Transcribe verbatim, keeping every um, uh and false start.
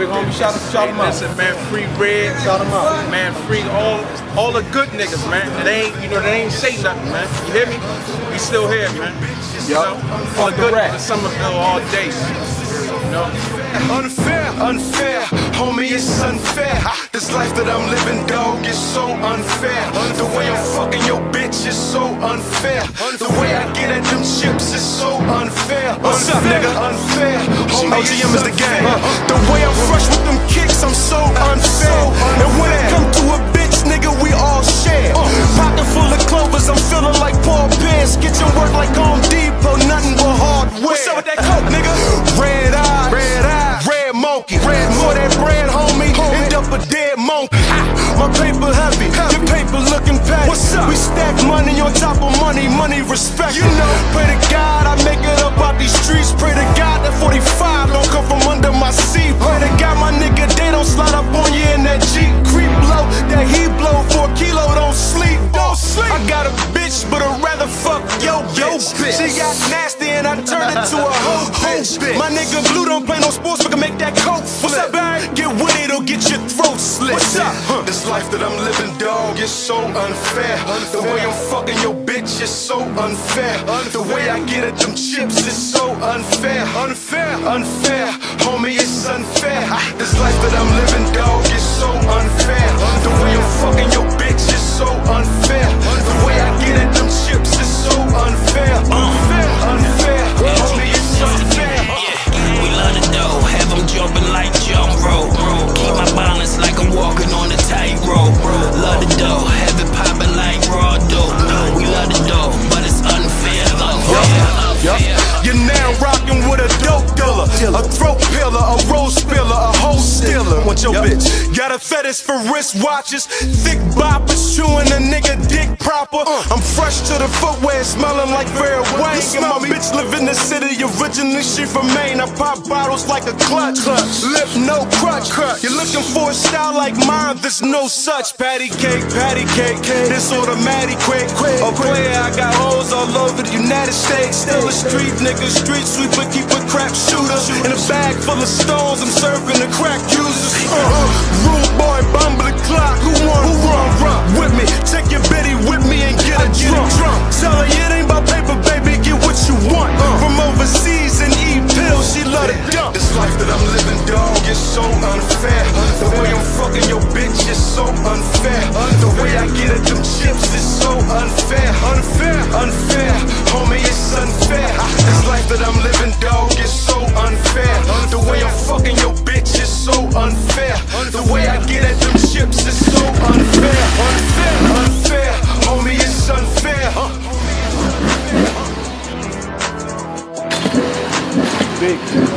Big homie, shout, shout hey, them out. Listen, man, free Red. Shout them out. Man, free all all the good niggas, man. They ain't, you know, they ain't say nothing, man. You hear me? We still here, man. Yup. You know, all the good niggas, Summerville all day. You know? Unfair, unfair. Homie, it's unfair. This life that I'm living, dog, is so unfair. The way I'm fucking your bitch is so unfair. The way I get at them chips is so unfair. What's up, nigga? Unfair. Homie, O G M is the game. The way I'm fresh with them kicks, I'm so unfair. And when it come to a bitch, nigga, we all share. Pocket full of clovers, I'm feeling like Paul Pierce. Get your work like Home Depot, nothing but hardware. What's up with that coke, nigga? Red eyes, red eyes, red monkey, red for that bread, homie. End up a dead monkey. My paper heavy, your paper looking petty. What's up? We stack money on top of money, money respect. You know, pray to God I make it up out these streets. Pray to God that forty-five don't come from under my seat. Pray to God my nigga they don't slide up on you in that Jeep. Creep low, that he blow for a kilo, don't sleep. Don't sleep. I got a bitch, but I'd rather fuck yo bitch. Yo bitch. She got nasty and I turned it to a hoe bitch. My nigga Blue don't play no sports, we can make that coke flip. What's up, Barry? Get with it or get your throat slit. What's up? Huh. This life that I'm living, dog, is so unfair. unfair. The way I'm fucking your bitch is so unfair. unfair. The way I get at them chips is so unfair. Unfair, unfair, homie, it's unfair. This life that I'm living, dog, is so unfair. unfair. The way I'm fucking your bitch is so unfair. unfair. The way I get at them chips is so unfair. Unfair, unfair, homie, it's unfair. Yeah, we love the dough, have them jumping like jump rope. Keep my balance like I'm walking on the tightrope. Love the dough, have it poppin' like raw dough. We love the dough, but it's unfair, unfair, unfair. You're now rockin' with a dope dealer, a throat pillar, a rose spiller, a hoe stealer. What's your bitch? Got a fetish for wristwatches, thick boppers, chewin' a nigga dick proper. I'm fresh to the footwear, smellin' like Red Wine. And my bitch live in the city, originally she from Maine. I pop bottles like a clutch, lip no crutch. You're lookin' for a style like mine, there's no such. Patty cake, patty cake, this automatic quick, quick. A player, I got hoes all over the United States. Still a street nigga, street sweeper, keep a crap shooter. In a bag full of stones, I'm serving the crack users. Uh, uh, rude boy, bumble the clock. Who want who run, run with me? Take your bitty with me and get a drunk. drunk. Tell her it ain't about paper, baby, get what you want. Uh, From overseas and eat pills, she love to dump. This life that I'm living, dog, is so unfair. The way I'm fucking your bitch is so unfair. The way I get at them chips is so unfair. Unfair, unfair, homie, it's unfair. This life that I'm living, dog, is so unfair. The way I'm fucking your bitch is so unfair. The way I get at them chips is so unfair. Unfair, unfair, homie, it's unfair. Big.